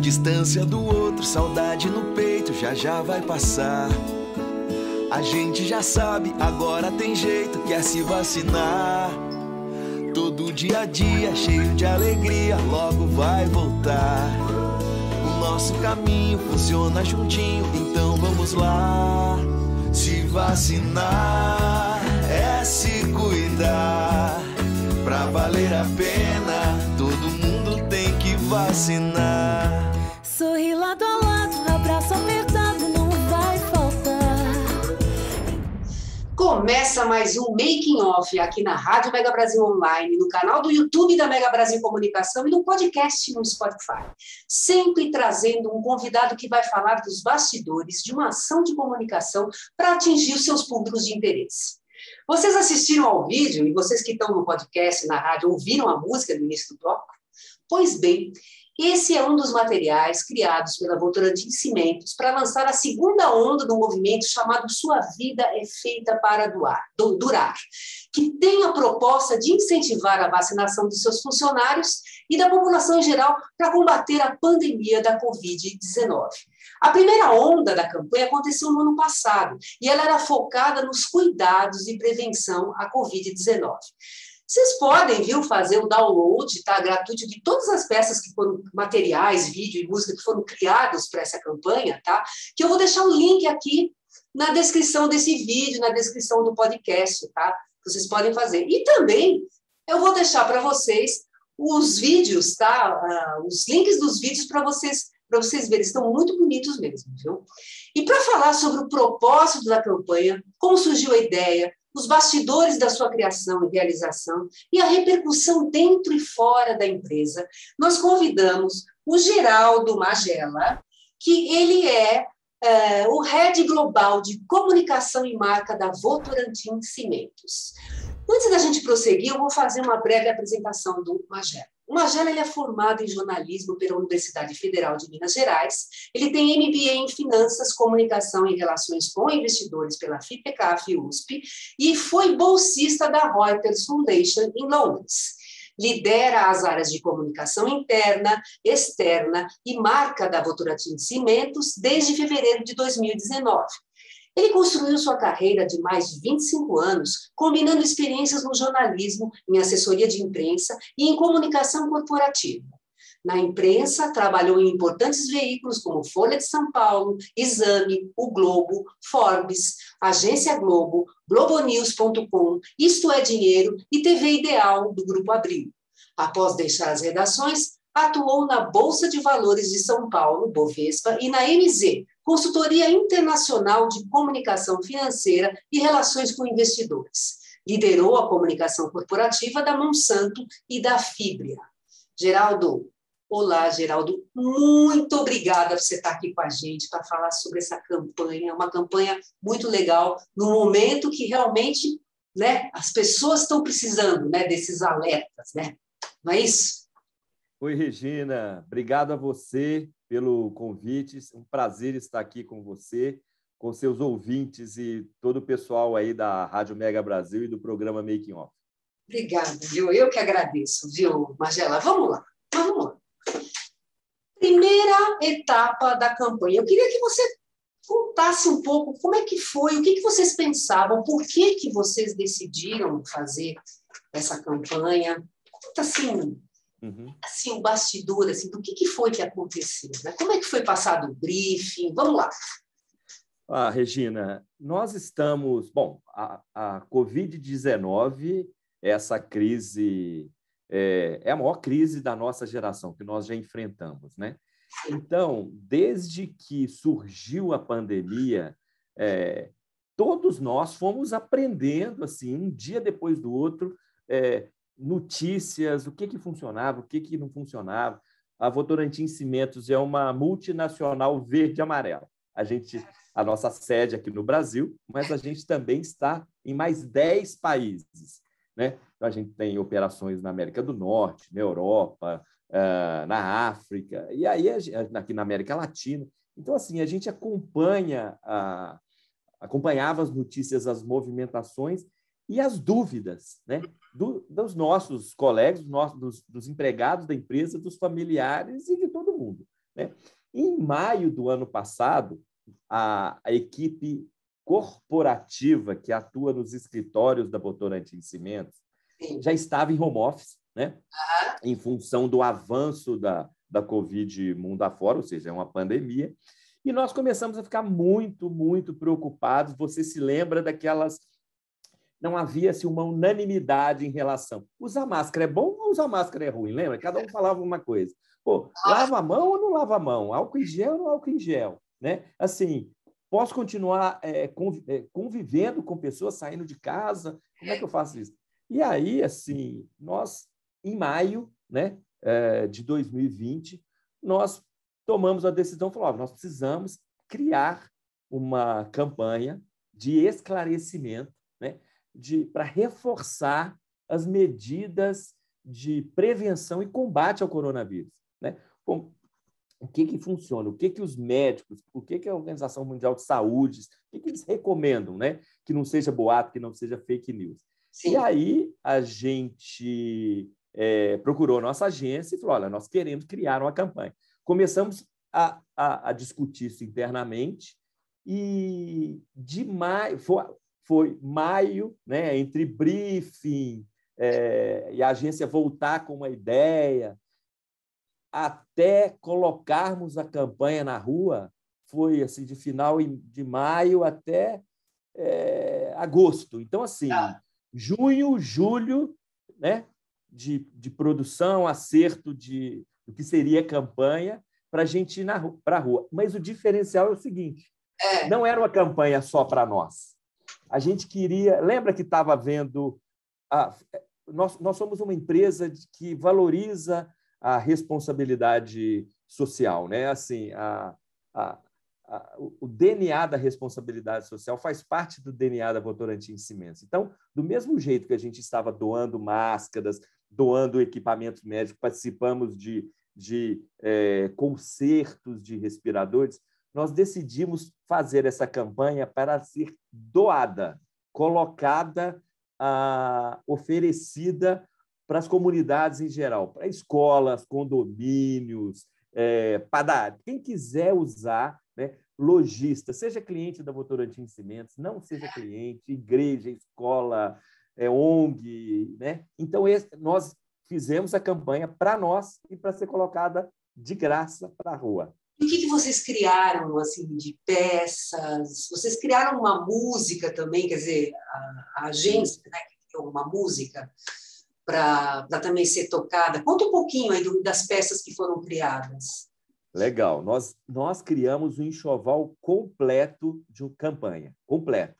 Distância do outro, saudade no peito, já já vai passar. A gente já sabe, agora tem jeito, quer se vacinar. Todo dia a dia, cheio de alegria, logo vai voltar. O nosso caminho funciona juntinho, então vamos lá. Se vacinar é se cuidar, pra valer a pena, todo mundo tem que vacinar. Sorri lado a lado, abraço apertado, não vai faltar. Começa mais um Making Off aqui na Rádio Mega Brasil Online, no canal do YouTube da Mega Brasil Comunicação e no podcast no Spotify. Sempre trazendo um convidado que vai falar dos bastidores de uma ação de comunicação para atingir os seus públicos de interesse. Vocês assistiram ao vídeo e vocês que estão no podcast, na rádio, ouviram a música do início do bloco? Pois bem, esse é um dos materiais criados pela Votorantim Cimentos para lançar a segunda onda do movimento chamado Sua Vida é Feita para Durar, que tem a proposta de incentivar a vacinação dos seus funcionários e da população em geral para combater a pandemia da Covid-19. A primeira onda da campanha aconteceu no ano passado e ela era focada nos cuidados e prevenção à Covid-19. Vocês podem, viu, fazer o download, tá, gratuito, de todas as peças que foram, materiais, vídeo e música que foram criados para essa campanha, tá? Que eu vou deixar o link aqui na descrição desse vídeo, na descrição do podcast, tá? Vocês podem fazer. E também eu vou deixar para vocês os vídeos, tá? Os links dos vídeos para vocês verem, estão muito bonitos mesmo, viu? E para falar sobre o propósito da campanha, como surgiu a ideia, os bastidores da sua criação e realização e a repercussão dentro e fora da empresa, nós convidamos o Geraldo Magella, que ele é o Head Global de Comunicação e Marca da Votorantim Cimentos. Antes da gente prosseguir, eu vou fazer uma breve apresentação do Magella. O Magella é formado em jornalismo pela Universidade Federal de Minas Gerais. Ele tem MBA em Finanças, Comunicação e Relações com Investidores pela FIPECAFI-USP e foi bolsista da Reuters Foundation em Londres. Lidera as áreas de comunicação interna, externa e marca da Votorantim Cimentos desde fevereiro de 2019. Ele construiu sua carreira de mais de 25 anos, combinando experiências no jornalismo, em assessoria de imprensa e em comunicação corporativa. Na imprensa, trabalhou em importantes veículos como Folha de São Paulo, Exame, O Globo, Forbes, Agência Globo, Globonews.com, Isto é Dinheiro e TV Ideal do Grupo Abril. Após deixar as redações, atuou na Bolsa de Valores de São Paulo, Bovespa, e na MZ, Consultoria Internacional de Comunicação Financeira e Relações com Investidores. Liderou a comunicação corporativa da Monsanto e da Fibria. Olá, Geraldo, muito obrigada por você estar aqui com a gente para falar sobre essa campanha, uma campanha muito legal, num momento que realmente, né, as pessoas estão precisando, né, desses alertas, né? Não é isso? Oi, Regina, obrigado a você pelo convite, um prazer estar aqui com você, com seus ouvintes e todo o pessoal aí da Rádio Mega Brasil e do programa Making Off. Obrigada, viu? Eu que agradeço, viu, Magella? Vamos lá. Primeira etapa da campanha. Eu queria que você contasse um pouco como é que foi, o que vocês pensavam, por que vocês decidiram fazer essa campanha. Conta assim... Uhum. Assim, o bastidor, assim, do que foi que aconteceu, né? Como é que foi passado o briefing? Vamos lá. Ah, Regina, nós estamos... Bom, a Covid-19, essa crise, é a maior crise da nossa geração, que nós já enfrentamos, né? Então, desde que surgiu a pandemia, todos nós fomos aprendendo, assim, um dia depois do outro, notícias, o que funcionava, o que não funcionava. A Votorantim Cimentos é uma multinacional verde e amarela. A nossa sede aqui no Brasil, mas a gente também está em mais 10 países, né? Então, a gente tem operações na América do Norte, na Europa, na África, e aí aqui na América Latina. Então, assim, a gente acompanhava as notícias, as movimentações e as dúvidas, né, dos nossos colegas, dos empregados da empresa, dos familiares e de todo mundo, né? Em maio do ano passado, a equipe corporativa que atua nos escritórios da Votorantim Cimentos já estava em home office, né? Em função do avanço da Covid mundo afora, ou seja, é uma pandemia. E nós começamos a ficar muito, muito preocupados. Você se lembra daquelas... Não havia uma unanimidade em relação. Usar máscara é bom ou usar máscara é ruim? Lembra? Cada um falava uma coisa. Pô, lava a mão ou não lava a mão? Álcool em gel ou não álcool em gel? Né? Assim, posso continuar convivendo com pessoas saindo de casa? Como é que eu faço isso? E aí, assim, nós, em maio, né, de 2020, nós tomamos a decisão, falou, nós precisamos criar uma campanha de esclarecimento, né, para reforçar as medidas de prevenção e combate ao coronavírus, né? Bom, o que funciona? O que os médicos, o que a Organização Mundial de Saúde, o que eles recomendam, né? Que não seja boato, que não seja fake news. Sim. E aí a gente procurou a nossa agência e falou, nós queremos criar uma campanha. Começamos a discutir isso internamente e de maio, foi maio, né, entre briefing e a agência voltar com uma ideia, até colocarmos a campanha na rua, foi assim, de final de maio até agosto. Então, assim, junho, julho, né, de produção, acerto do que seria a campanha, para a gente ir para a rua. Mas o diferencial é o seguinte, não era uma campanha só para nós. A gente queria... Lembra que estava vendo... Nós somos uma empresa que valoriza a responsabilidade social, né? Assim, o DNA da responsabilidade social faz parte do DNA da Votorantim Cimentos. Então, do mesmo jeito que a gente estava doando máscaras, doando equipamentos médicos, participamos de concertos de respiradores, nós decidimos fazer essa campanha para ser doada, colocada, oferecida para as comunidades em geral, para escolas, condomínios, padaria. Quem quiser usar, né, lojista, seja cliente da Votorantim Cimentos, não seja cliente, igreja, escola, ONG, né? Então, nós fizemos a campanha para nós e para ser colocada de graça para a rua. E o que vocês criaram, assim, de peças? Vocês criaram uma música também, quer dizer, a agência, né, criou uma música para também ser tocada. Conta um pouquinho aí das peças que foram criadas. Legal. Nós criamos um enxoval completo de uma campanha, completo.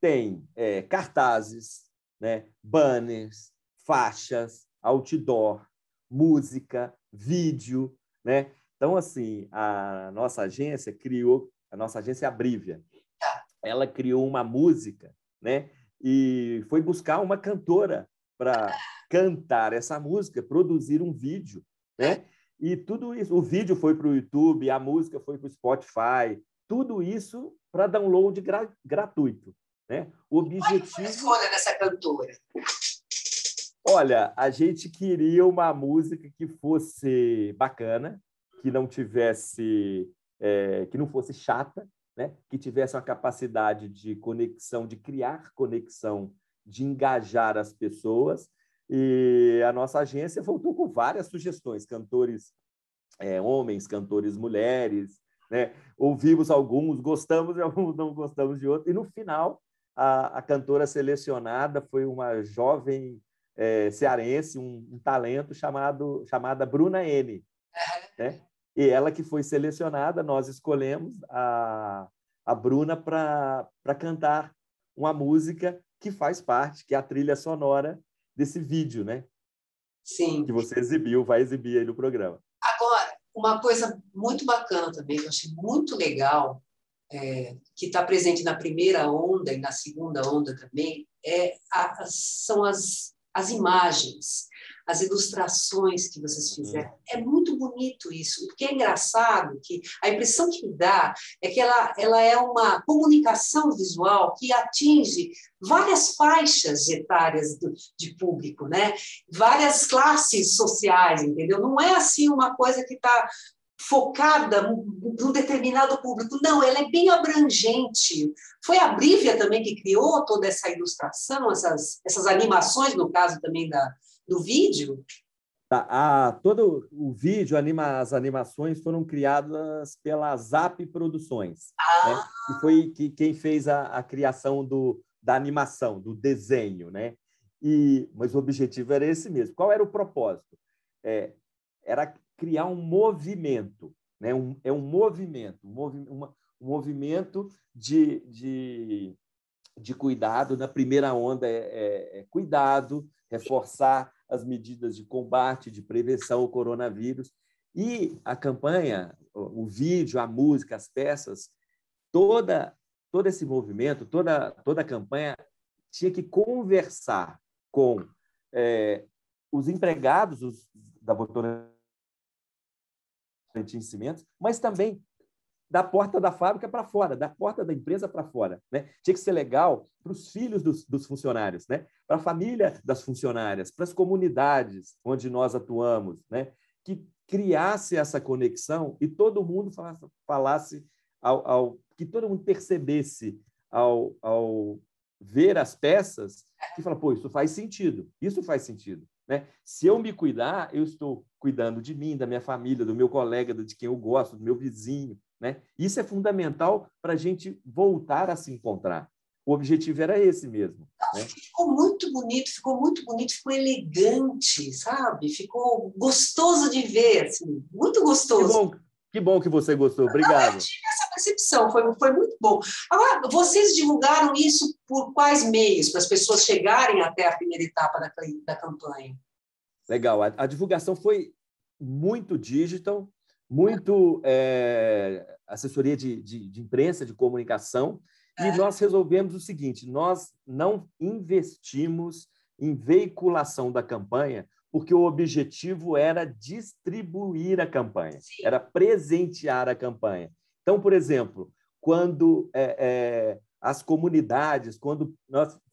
Tem cartazes, né, banners, faixas, outdoor, música, vídeo, né? Então, assim, a nossa agência, a Brívia, ela criou uma música, né? E foi buscar uma cantora para cantar essa música, produzir um vídeo, né? E tudo isso, o vídeo foi para o YouTube, a música foi para o Spotify, tudo isso para download gratuito, né? O objetivo... Qual foi a escolha dessa cantora? Olha, a gente queria uma música que fosse bacana, que não tivesse, que não fosse chata, né? Que tivesse uma capacidade de conexão, de criar conexão, de engajar as pessoas. E a nossa agência voltou com várias sugestões, cantores homens, cantores mulheres, né? Ouvimos alguns, gostamos de alguns, não gostamos de outros. E no final, a cantora selecionada foi uma jovem cearense, um talento chamada Bruna N., né? E ela que foi selecionada, nós escolhemos a Bruna para cantar uma música que faz parte, que é a trilha sonora desse vídeo, né? Sim. Que você exibiu, vai exibir aí no programa. Agora, uma coisa muito bacana também, que eu achei muito legal, que está presente na primeira onda e na segunda onda também, são as imagens. as ilustrações que vocês fizeram. É muito bonito isso. O que é engraçado, que a impressão que me dá é que ela é uma comunicação visual que atinge várias faixas etárias de público, né? Várias classes sociais, entendeu? Não é assim uma coisa que está focada num determinado público. Não, ela é bem abrangente. Foi a Brívia também que criou toda essa ilustração, essas animações, no caso também do vídeo? Tá, todo o vídeo, as animações foram criadas pela Zap Produções, né? E foi quem fez a criação da animação, do desenho, né? Mas o objetivo era esse mesmo. Qual era o propósito? Era criar um movimento, né? um movimento de cuidado. Na primeira onda é cuidado, reforçar as medidas de combate, de prevenção ao coronavírus. E a campanha, o vídeo, a música, as peças, todo esse movimento, toda a campanha tinha que conversar com os empregados da Votorantim Cimentos, mas também da porta da fábrica para fora, da porta da empresa para fora, né? Tinha que ser legal para os filhos dos funcionários, né? Para a família das funcionárias, para as comunidades onde nós atuamos, né? Que criasse essa conexão e todo mundo falasse que todo mundo percebesse ao ver as peças, que fala, pô, isso faz sentido, né? Se eu me cuidar, eu estou cuidando de mim, da minha família, do meu colega, de quem eu gosto, do meu vizinho, né? Isso é fundamental para a gente voltar a se encontrar. O objetivo era esse mesmo. Não, né? Ficou muito bonito, ficou elegante, sabe? Ficou gostoso de ver, assim, muito gostoso. Que bom que você gostou, obrigado. Não, eu tive essa percepção, foi muito bom. Agora, vocês divulgaram isso por quais meios, para as pessoas chegarem até a primeira etapa da campanha? Legal, a divulgação foi muito digital, muito assessoria de imprensa, de comunicação, e nós resolvemos o seguinte: nós não investimos em veiculação da campanha, porque o objetivo era distribuir a campanha, sim, era presentear a campanha. Então, por exemplo, quando as comunidades,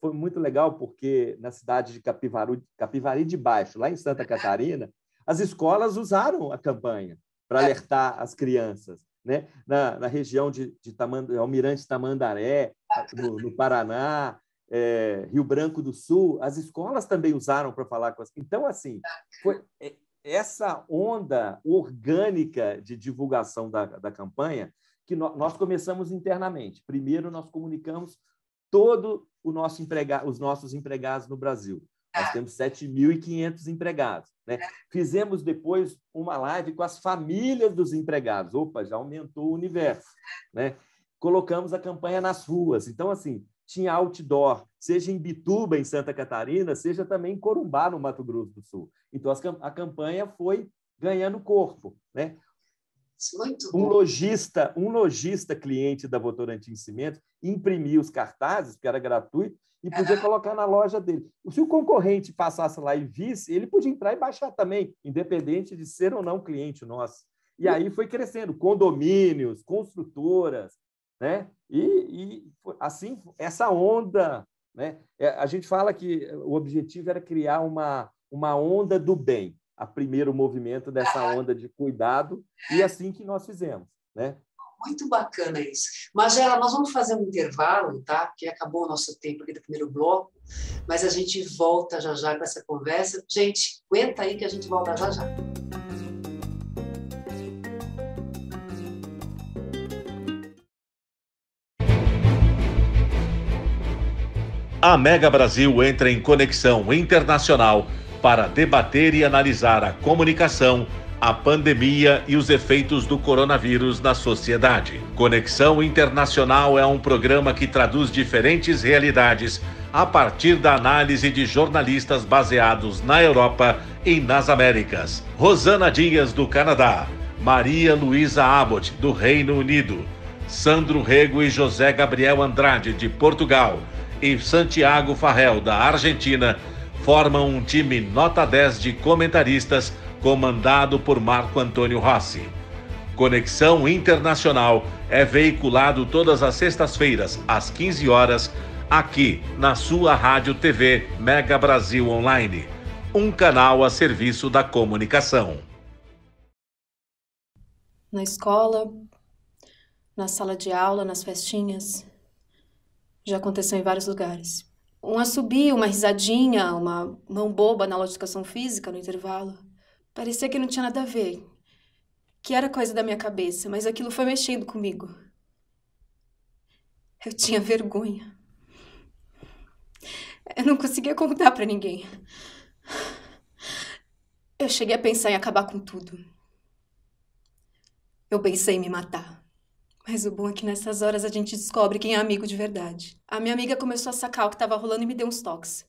foi muito legal, porque na cidade de Capivari de Baixo, lá em Santa Catarina, as escolas usaram a campanha para alertar as crianças, né? Na região de Almirante Tamandaré, no Paraná, Rio Branco do Sul, as escolas também usaram para falar com as... Então, assim, foi essa onda orgânica de divulgação da campanha que nós começamos internamente. Primeiro, nós comunicamos os nossos empregados no Brasil. Nós temos 7.500 empregados, né? Fizemos depois uma live com as famílias dos empregados. Opa, já aumentou o universo, né? Colocamos a campanha nas ruas. Então, assim, tinha outdoor, seja em Bituba, em Santa Catarina, seja também em Corumbá, no Mato Grosso do Sul. Então, a campanha foi ganhando corpo, né? Muito bom. Um lojista cliente da Votorantim Cimentos imprimia os cartazes, que era gratuito, e podia colocar na loja dele. Se o concorrente passasse lá e visse, ele podia entrar e baixar também, independente de ser ou não cliente nosso. E aí foi crescendo, condomínios, construtoras, né? E assim, essa onda, né? A gente fala que o objetivo era criar uma onda do bem, o primeiro movimento dessa onda de cuidado, e assim que nós fizemos, né? Muito bacana isso. Magella, nós vamos fazer um intervalo, tá? Porque acabou o nosso tempo aqui do primeiro bloco, mas a gente volta já já com essa conversa. Gente, aguenta aí que a gente volta já já. A Mega Brasil entra em conexão internacional para debater e analisar a comunicação, a pandemia e os efeitos do coronavírus na sociedade. Conexão Internacional é um programa que traduz diferentes realidades a partir da análise de jornalistas baseados na Europa e nas Américas. Rosana Dias, do Canadá, Maria Luísa Abbott, do Reino Unido, Sandro Rego e José Gabriel Andrade, de Portugal, e Santiago Farrell, da Argentina, formam um time nota 10 de comentaristas comandado por Marco Antônio Rossi. Conexão Internacional é veiculado todas as sextas-feiras, às 15 horas, aqui na sua Rádio TV Mega Brasil Online, um canal a serviço da comunicação. Na escola, na sala de aula, nas festinhas, já aconteceu em vários lugares. Um assobio, uma risadinha, uma mão boba na aula de educação física no intervalo. Parecia que não tinha nada a ver, que era coisa da minha cabeça, mas aquilo foi mexendo comigo. Eu tinha vergonha. Eu não conseguia contar pra ninguém. Eu cheguei a pensar em acabar com tudo. Eu pensei em me matar. Mas o bom é que nessas horas a gente descobre quem é amigo de verdade. A minha amiga começou a sacar o que estava rolando e me deu uns toques.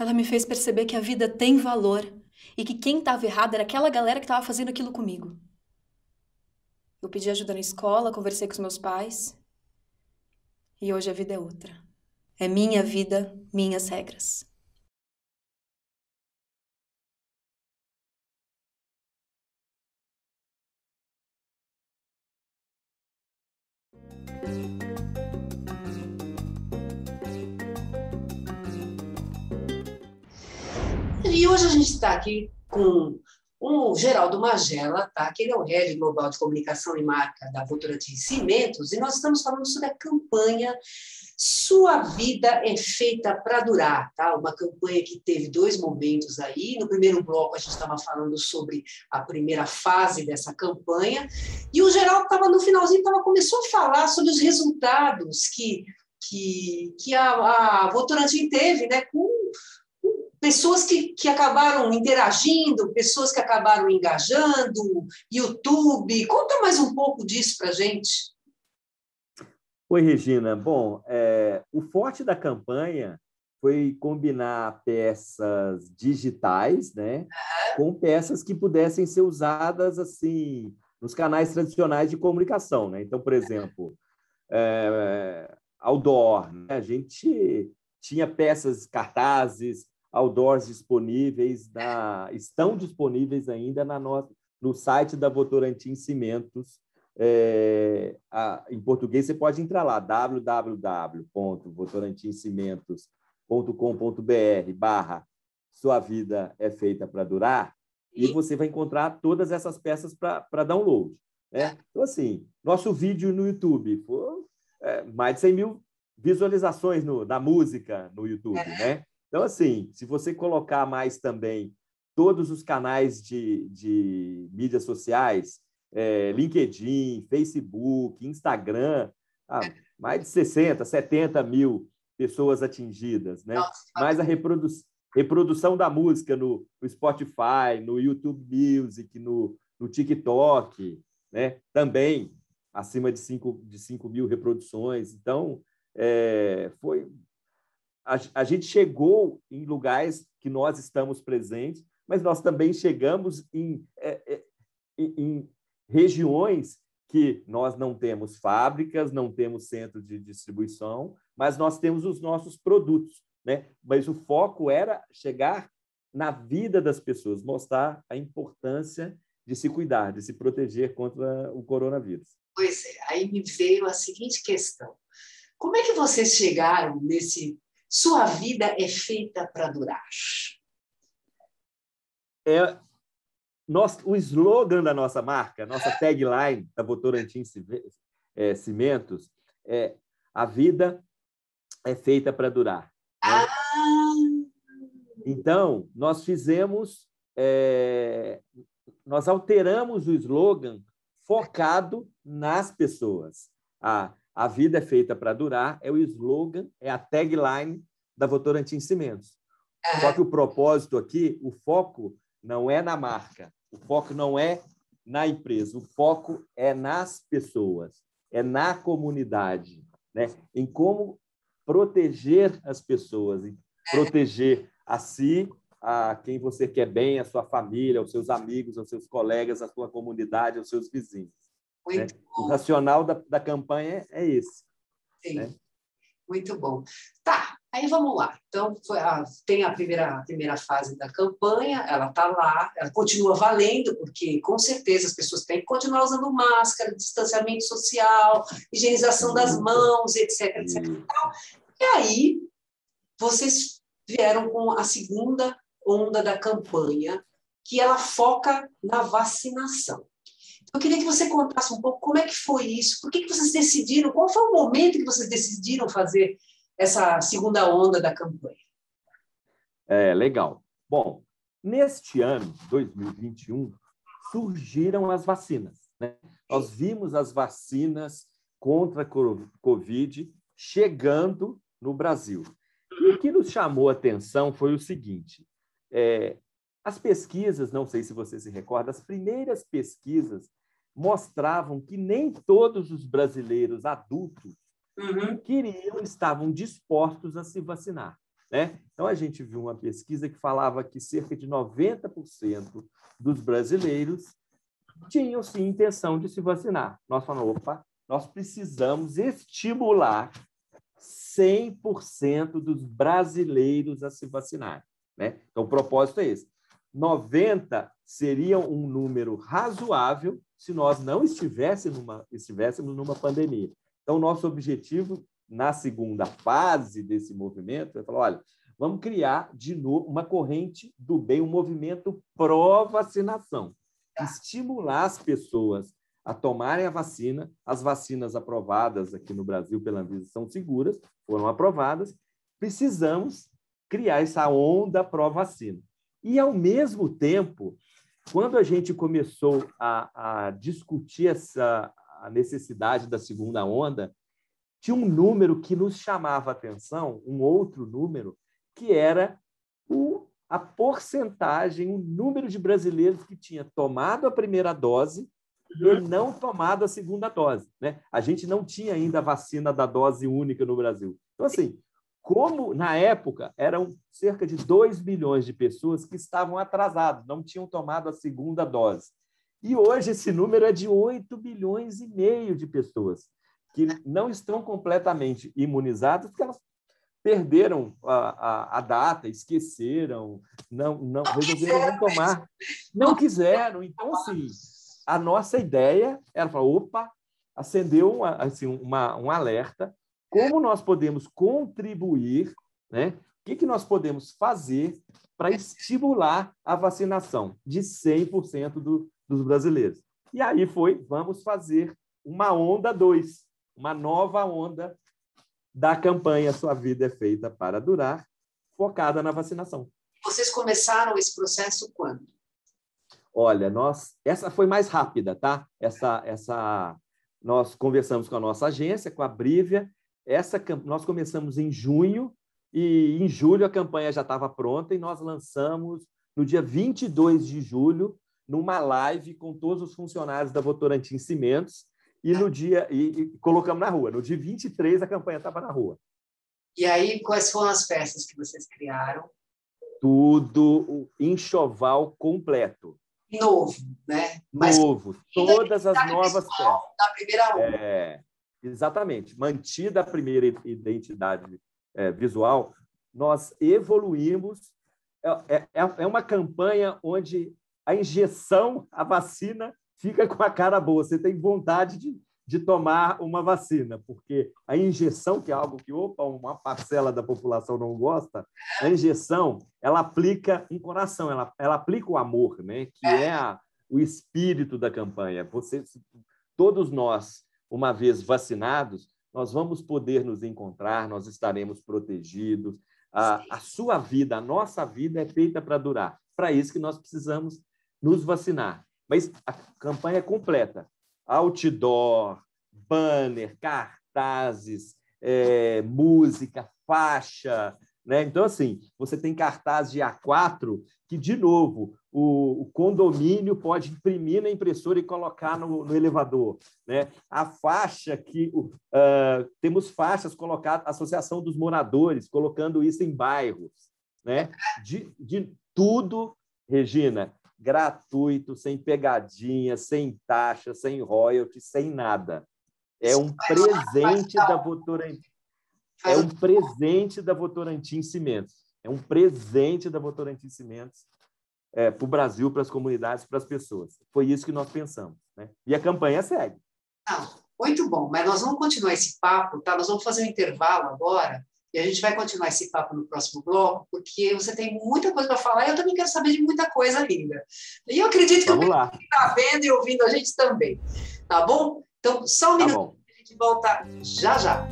Ela me fez perceber que a vida tem valor e que quem estava errado era aquela galera que estava fazendo aquilo comigo. Eu pedi ajuda na escola, conversei com os meus pais e hoje a vida é outra. É minha vida, minhas regras. E hoje a gente está aqui com o Geraldo Magella, tá? Que ele é o Head Global de Comunicação e Marca da Votorantim Cimentos, e nós estamos falando sobre a campanha Sua Vida é Feita para Durar, tá? Uma campanha que teve dois momentos aí. No primeiro bloco a gente estava falando sobre a primeira fase dessa campanha, e o Geraldo estava no finalzinho, começou a falar sobre os resultados que a Votorantim teve, né? Pessoas que acabaram interagindo, pessoas que acabaram engajando, YouTube. Conta mais um pouco disso para a gente. Oi, Regina. Bom, o forte da campanha foi combinar peças digitais, né, com peças que pudessem ser usadas assim, nos canais tradicionais de comunicação, né? Então, por exemplo, outdoor, né? A gente tinha peças, cartazes, outdoors disponíveis, estão disponíveis ainda no site da Votorantim Cimentos. Em português, você pode entrar lá, www.votorantimcimentos.com.br/Sua Vida é Feita para Durar, e você vai encontrar todas essas peças para download, né? Então, assim, nosso vídeo no YouTube, mais de 100 mil visualizações da música no YouTube, né? Então, assim, se você colocar mais também todos os canais de mídias sociais, LinkedIn, Facebook, Instagram, mais de 60, 70 mil pessoas atingidas, né? Nossa. Mais a reprodução da música no Spotify, no YouTube Music, no TikTok, né? Também acima de 5 mil reproduções. Então, a gente chegou em lugares que nós estamos presentes, mas nós também chegamos em regiões que nós não temos fábricas, não temos centro de distribuição, mas nós temos os nossos produtos, né? Mas o foco era chegar na vida das pessoas, mostrar a importância de se cuidar, de se proteger contra o coronavírus. Pois é, aí me veio a seguinte questão. Como é que vocês chegaram nesse... Sua vida é feita para durar. O slogan da nossa marca, nossa tagline da Votorantim Cimentos, é a vida é feita para durar, né? Então, nós fizemos... nós alteramos o slogan focado nas pessoas. A vida é feita para durar é o slogan, é a tagline da Votorantim Cimentos. Só que o propósito aqui, o foco não é na marca, o foco não é na empresa, o foco é nas pessoas, é na comunidade, né? Em como proteger as pessoas, em proteger a si, a quem você quer bem, a sua família, aos seus amigos, aos seus colegas, a sua comunidade, aos seus vizinhos. Né? O racional da campanha é esse. Sim. Né? Muito bom. Tá, Aí vamos lá. Então, tem a primeira fase da campanha, ela está lá, ela continua valendo, porque com certeza as pessoas têm que continuar usando máscara, distanciamento social, higienização das mããos, etc, etc. E aí, vocês vieram com a segunda onda da campanha, que ela foca na vacinação. Eu queria que você contasse um pouco como é que foi isso, por que vocês decidiram, qual foi o momento que vocês decidiram fazer essa segunda onda da campanha? É, legal. Bom, neste ano, 2021, surgiram as vacinas, né? Nós vimos as vacinas contra a Covid chegando no Brasil. E o que nos chamou a atenção foi o seguinte, as pesquisas, não sei se você se recorda, as primeiras pesquisas mostravam que nem todos os brasileiros adultos queriam, estavam dispostos a se vacinar, né? Então, a gente viu uma pesquisa que falava que cerca de 90% dos brasileiros tinham, sim, intenção de se vacinar. Nós falamos, opa, nós precisamos estimular 100% dos brasileiros a se vacinar, né? Então, o propósito é esse. 90 seria um número razoável se nós não estivéssemos numa pandemia. Então, nosso objetivo, na segunda fase desse movimento, é falar, olha, vamos criar de novo uma corrente do bem, um movimento pró-vacinação, estimular as pessoas a tomarem a vacina. As vacinas aprovadas aqui no Brasil pela Anvisa são seguras, foram aprovadas, precisamos criar essa onda pró-vacina. E, ao mesmo tempo, quando a gente começou a discutir a necessidade da segunda onda, tinha um número que nos chamava a atenção, um outro número, que era a porcentagem, o número de brasileiros que tinha tomado a primeira dose e não tomado a segunda dose, né? A gente não tinha ainda a vacina da dose única no Brasil. Então, assim, como na época eram cerca de 2 milhões de pessoas que estavam atrasadas, não tinham tomado a segunda dose. E hoje esse número é de 8 milhões e meio de pessoas que não estão completamente imunizadas porque elas perderam a data, esqueceram, resolveram não tomar, não quiseram. Então, assim, a nossa ideia era falar, opa, acendeu um alerta, como nós podemos contribuir, né? O que nós podemos fazer para estimular a vacinação de 100% dos brasileiros. E aí foi, vamos fazer uma onda 2, uma nova onda da campanha Sua Vida é Feita para Durar, focada na vacinação. Vocês começaram esse processo quando? Olha, essa foi mais rápida, tá? Nós conversamos com a nossa agência, com a Brívia, nós começamos em junho e em julho a campanha já estava pronta e nós lançamos no dia 22 de julho numa live com todos os funcionários da Votorantim Cimentos e colocamos na rua. No dia 23, a campanha estava na rua. E aí, quais foram as peças que vocês criaram? Tudo o enxoval completo. Novo, né? Novo. Todas as novas peças. Da primeira onda. Exatamente. Mantida a primeira identidade visual, nós evoluímos. É uma campanha onde a injeção, a vacina, fica com a cara boa. Você tem vontade de tomar uma vacina, porque a injeção, que é algo que, opa, uma parcela da população não gosta, a injeção, ela aplica um coração, ela aplica o amor, né? Que é o espírito da campanha. Todos nós, uma vez vacinados, nós vamos poder nos encontrar, nós estaremos protegidos. A sua vida, a nossa vida é feita para durar. Para isso que nós precisamos nos vacinar. Mas a campanha é completa. Outdoor, banner, cartazes, música, faixa, né? Então, assim, você tem cartaz de A4 que, de novo, o condomínio pode imprimir na impressora e colocar no elevador, né? A faixa que... temos faixas colocadas, Associação dos Moradores, colocando isso em bairros, né? De tudo, Regina, gratuito, sem pegadinha, sem taxa, sem royalty, sem nada. É um presente da Votorantim. É um presente da Votorantim Cimentos. É um presente da Votorantim Cimentos para o Brasil, para as comunidades, para as pessoas. Foi isso que nós pensamos, né? E a campanha segue. Ah, muito bom, mas nós vamos continuar esse papo, tá? Nós vamos fazer um intervalo agora e a gente vai continuar esse papo no próximo bloco, porque você tem muita coisa para falar e eu também quero saber de muita coisa linda. E eu acredito que o pessoal que está vendo e ouvindo a gente também. Tá bom? Então, só um minuto que a gente volta já já.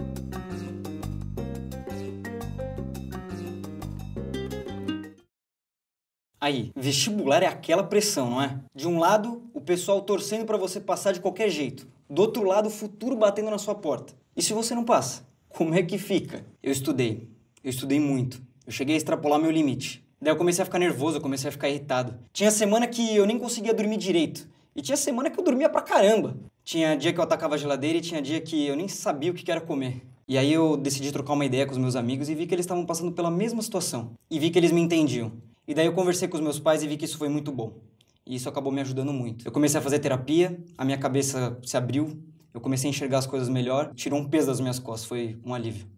Aí, vestibular é aquela pressão, não é? De um lado, o pessoal torcendo para você passar de qualquer jeito. Do outro lado, o futuro batendo na sua porta. E se você não passa? Como é que fica? Eu estudei muito. Eu cheguei a extrapolar meu limite. Daí eu comecei a ficar nervoso, eu comecei a ficar irritado. Tinha semana que eu nem conseguia dormir direito. E tinha semana que eu dormia pra caramba. Tinha dia que eu atacava a geladeira e tinha dia que eu nem sabia o que era comer. E aí eu decidi trocar uma ideia com os meus amigos e vi que eles estavam passando pela mesma situação. E vi que eles me entendiam. E daí eu conversei com os meus pais e vi que isso foi muito bom. E isso acabou me ajudando muito. Eu comecei a fazer terapia, a minha cabeça se abriu, eu comecei a enxergar as coisas melhor, tirou um peso das minhas costas, foi um alívio.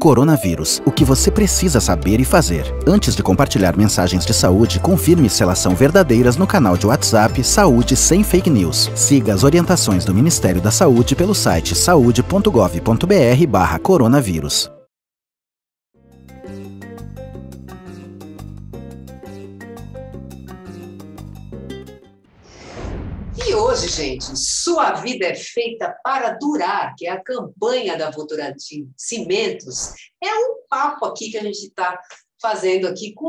Coronavírus, o que você precisa saber e fazer. Antes de compartilhar mensagens de saúde, confirme se elas são verdadeiras no canal de WhatsApp Saúde Sem Fake News. Siga as orientações do Ministério da Saúde pelo site saude.gov.br/coronavírus. E hoje, gente, Sua Vida é Feita para Durar, que é a campanha da Votorantim Cimentos. É um papo aqui que a gente está fazendo aqui com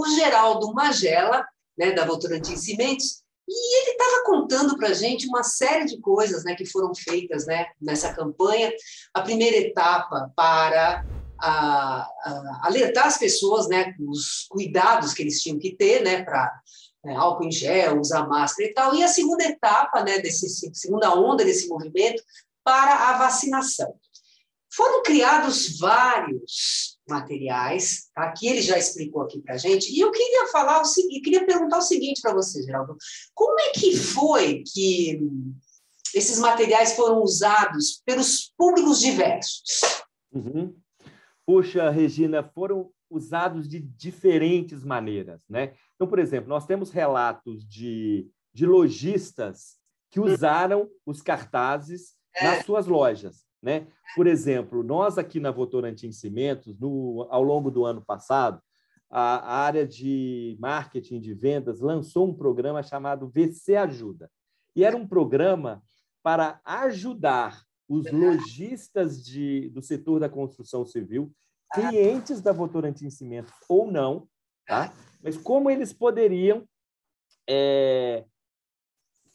o Geraldo Magella, né, da Votorantim Cimentos, e ele estava contando para a gente uma série de coisas, né, que foram feitas, né, nessa campanha. A primeira etapa para alertar as pessoas, né, os cuidados que eles tinham que ter, né, para... álcool em gel, usar máscara e tal, e a segunda etapa, né, segunda onda desse movimento para a vacinação. Foram criados vários materiais, tá, que ele já explicou aqui para a gente, e eu queria falar o seguinte, queria perguntar o seguinte para você, Geraldo, como é que foi que esses materiais foram usados pelos públicos diversos? Uhum. Puxa, Regina, foram usados de diferentes maneiras, né? Então, por exemplo, nós temos relatos de lojistas que usaram os cartazes nas suas lojas, né? Por exemplo, nós aqui na Votorantim Cimentos, ao longo do ano passado, a área de marketing de vendas lançou um programa chamado VC Ajuda. E era um programa para ajudar os lojistas do setor da construção civil, clientes da Votorantim Cimentos ou não, tá? Mas como eles poderiam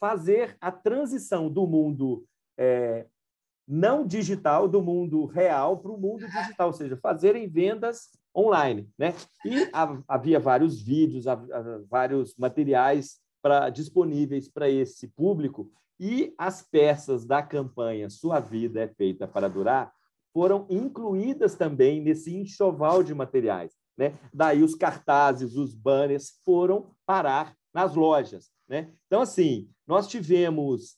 fazer a transição do mundo não digital, do mundo real para o mundo digital, ou seja, fazerem vendas online, né? E havia vários vídeos, vários materiais disponíveis para esse público, e as peças da campanha Sua Vida é Feita para Durar foram incluídas também nesse enxoval de materiais, né? Daí os cartazes, os banners foram parar nas lojas, né? Então, assim, nós tivemos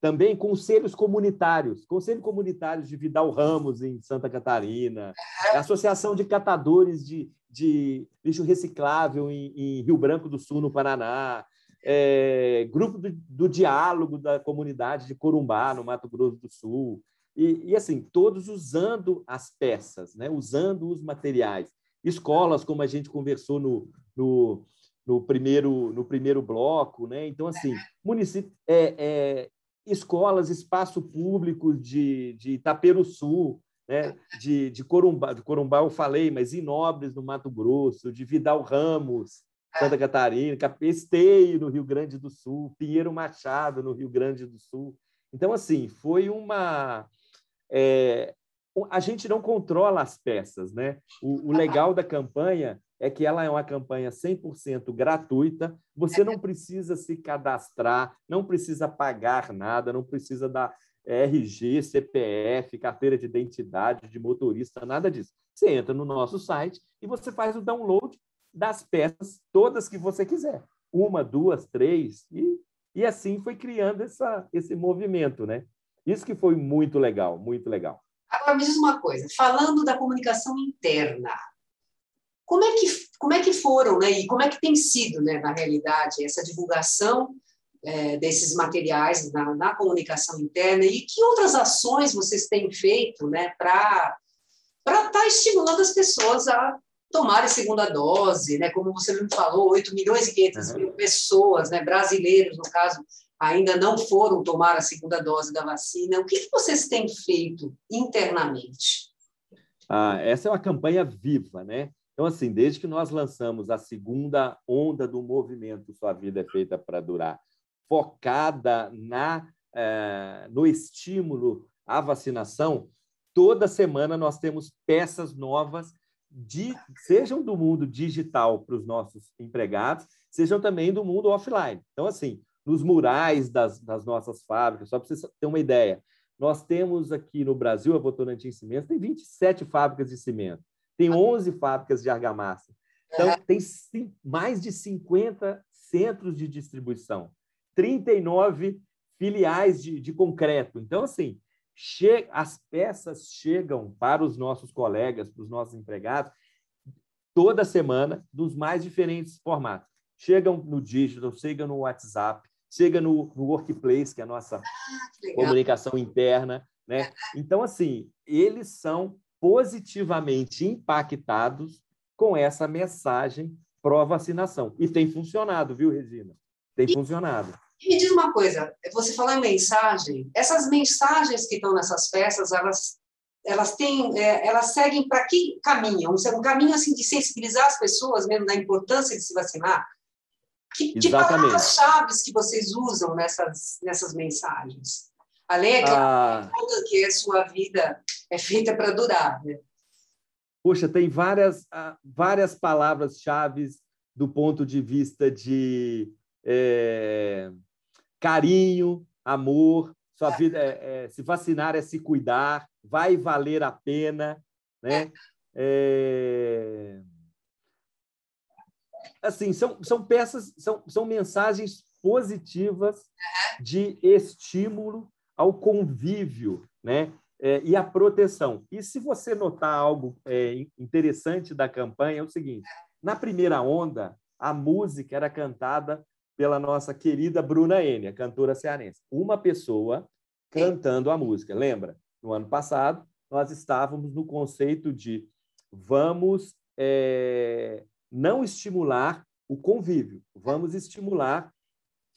também conselhos comunitários, Conselho Comunitário de Vidal Ramos, em Santa Catarina, Associação de Catadores de Lixo Reciclável em Rio Branco do Sul, no Paraná, Grupo do Diálogo da Comunidade de Corumbá, no Mato Grosso do Sul, e assim, todos usando as peças, né? Usando os materiais. Escolas, como a gente conversou no primeiro bloco, né? Então, assim, escolas, espaço público de Itaperuçu, né? de Corumbá eu falei, mas em Nobres, no Mato Grosso, de Vidal Ramos, Santa Catarina, Esteio, no Rio Grande do Sul, Pinheiro Machado, no Rio Grande do Sul. Então, assim, foi uma... a gente não controla as peças, né? O legal da campanha é que ela é uma campanha 100% gratuita, você não precisa se cadastrar, não precisa pagar nada, não precisa dar RG, CPF, carteira de identidade, de motorista, nada disso. Você entra no nosso site e você faz o download das peças todas que você quiser. Uma, duas, três, e assim foi criando esse movimento, né? Isso que foi muito legal, muito legal. Agora, me diz uma coisa, falando da comunicação interna, como é que foram, né? E como é que tem sido, né, na realidade, essa divulgação desses materiais na comunicação interna, e que outras ações vocês têm feito, né, para estar estimulando as pessoas a tomarem segunda dose, né? Como você mesmo falou, 8.500.000 pessoas, né, brasileiros, no caso, ainda não foram tomar a segunda dose da vacina. O que vocês têm feito internamente? Essa é uma campanha viva, né? Então, assim, desde que nós lançamos a segunda onda do movimento Sua Vida é Feita para Durar, focada no estímulo à vacinação, toda semana nós temos peças novas, sejam do mundo digital para os nossos empregados, sejam também do mundo offline. Então, assim, nos murais das nossas fábricas, só para vocês terem uma ideia, nós temos aqui no Brasil, a Votorantim Cimentos tem 27 fábricas de cimento, tem 11 fábricas de argamassa, então tem mais de 50 centros de distribuição, 39 filiais de concreto. Então, assim, as peças chegam para os nossos colegas, para os nossos empregados, toda semana, dos mais diferentes formatos. Chegam no digital, chegam no WhatsApp, chegam no Workplace, que é a nossa comunicação interna, né? Então, assim, eles são positivamente impactados com essa mensagem pró-vacinação. E tem funcionado, viu, Regina? Tem funcionado. E me diz uma coisa, você falou em mensagem, essas mensagens que estão nessas peças, elas seguem para que caminho? Um caminho assim, de sensibilizar as pessoas mesmo da importância de se vacinar? Que palavras-chave que vocês usam nessas mensagens? Além que a sua vida é feita para durar, né? Poxa, tem várias palavras-chave do ponto de vista de... carinho, amor, sua vida se vacinar é se cuidar, vai valer a pena, né? Assim, são peças, são mensagens positivas de estímulo ao convívio, né? E à proteção. E se você notar algo interessante da campanha, é o seguinte: na primeira onda, a música era cantada pela nossa querida Bruna N., a cantora cearense. Uma pessoa cantando a música. Lembra? No ano passado, nós estávamos no conceito de vamos não estimular o convívio, vamos estimular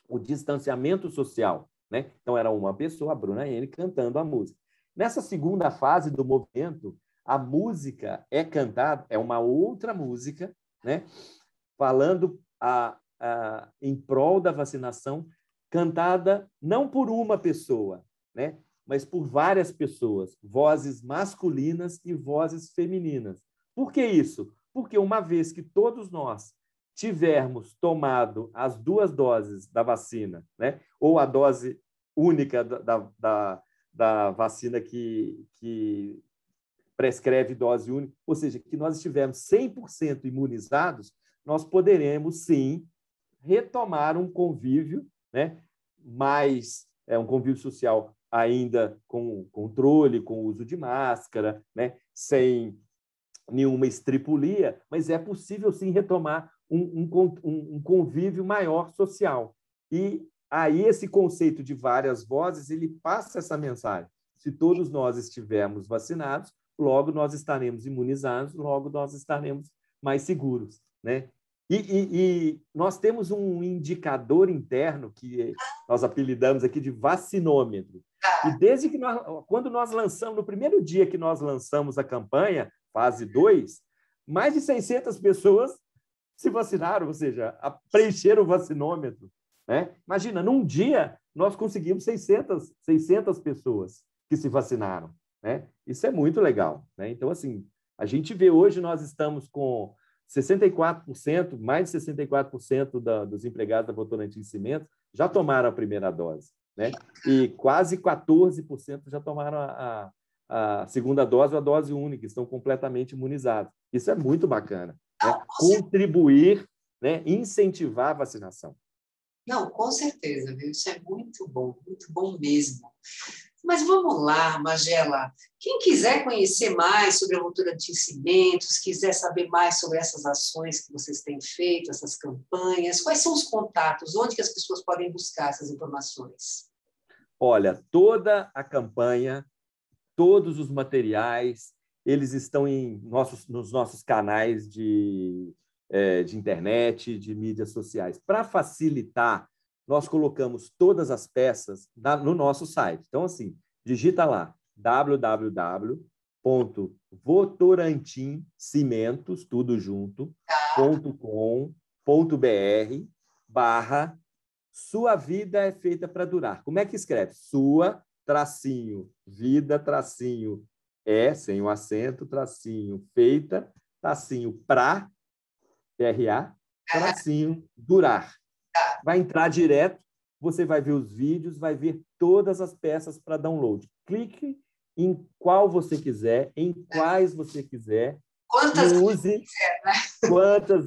o distanciamento social, né? Então, era uma pessoa, a Bruna N., cantando a música. Nessa segunda fase do movimento, a música é cantada, é uma outra música, né? Falando em prol da vacinação, cantada não por uma pessoa, né? Mas por várias pessoas, vozes masculinas e vozes femininas. Por que isso? Porque uma vez que todos nós tivermos tomado as duas doses da vacina, né? Ou a dose única da vacina que prescreve dose única, ou seja, que nós estivermos 100% imunizados, nós poderemos, sim, retomar um convívio, né? Mas um convívio social ainda com controle, com o uso de máscara, né? Sem nenhuma estripulia, mas é possível, sim, retomar um convívio maior social. E aí esse conceito de várias vozes, ele passa essa mensagem. Se todos nós estivermos vacinados, logo nós estaremos imunizados, logo nós estaremos mais seguros, né? E nós temos um indicador interno que nós apelidamos aqui de vacinômetro. E desde que quando nós lançamos, no primeiro dia que nós lançamos a campanha, fase 2, mais de 600 pessoas se vacinaram, ou seja, preencheram o vacinômetro, né? Imagina, num dia nós conseguimos 600 pessoas que se vacinaram, né? Isso é muito legal, né? Então, assim, a gente vê hoje, nós estamos com 64%, mais de 64% dos empregados da Votorantim Cimentos já tomaram a primeira dose, né? E quase 14% já tomaram a segunda dose ou a dose única, estão completamente imunizados. Isso é muito bacana. né, contribuir, né, incentivar a vacinação. Não, com certeza, viu? Isso é muito bom mesmo. Mas vamos lá, Magella, quem quiser conhecer mais sobre a Votorantim Cimentos, quiser saber mais sobre essas ações que vocês têm feito, essas campanhas, quais são os contatos, onde que as pessoas podem buscar essas informações? Olha, toda a campanha, todos os materiais, eles estão nos nossos canais de internet, de mídias sociais. Para facilitar, nós colocamos todas as peças no nosso site. Então, assim, digita lá www.votorantimcimentos.com.br/Sua Vida é Feita para Durar. Como é que escreve? Sua, tracinho, vida, tracinho, é, sem o acento, tracinho, feita, tracinho, pra, R-A, tracinho, durar. Vai entrar direto, você vai ver os vídeos, vai ver todas as peças para download. Clique em qual você quiser, em quais você quiser. Quantas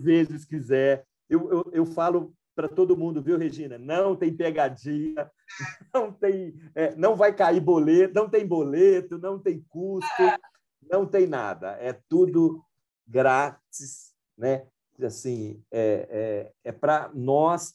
vezes quiser. Eu falo para todo mundo, viu, Regina? Não tem pegadinha, não vai cair boleto, não tem boleto, não tem custo, não tem nada. É tudo grátis, né? Assim, é para nós,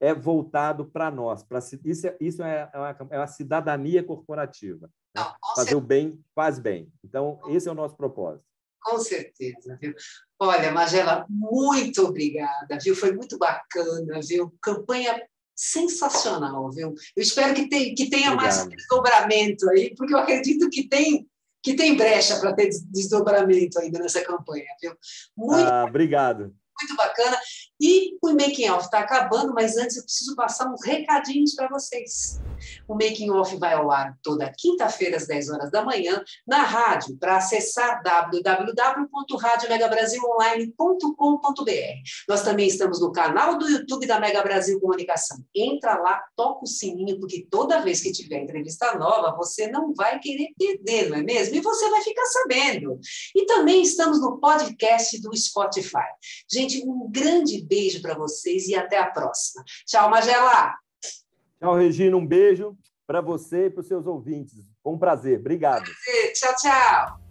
é voltado para nós. Isso é uma cidadania corporativa. Né? Fazer o bem faz bem. Então, esse é o nosso propósito. Com certeza, viu? Olha, Magella, muito obrigada, viu? Foi muito bacana, viu? Campanha sensacional, viu? Eu espero que tenha mais desdobramento aí, porque eu acredito que tem brecha para ter desdobramento ainda nessa campanha, viu? Muito obrigado. Muito bacana. E o Making Off está acabando, mas antes eu preciso passar uns recadinhos para vocês. O Making Off vai ao ar toda quinta-feira, às 10 horas da manhã, na rádio, para acessar www.radiomegabrasilonline.com.br. Nós também estamos no canal do YouTube da Mega Brasil Comunicação. Entra lá, toca o sininho, porque toda vez que tiver entrevista nova, você não vai querer perder, não é mesmo? E você vai ficar sabendo. E também estamos no podcast do Spotify. Gente, um grande beijo para vocês e até a próxima. Tchau, Magella! Tchau, Regina. Um beijo para você e para os seus ouvintes. Foi um prazer. Obrigado. Prazer. Tchau, tchau.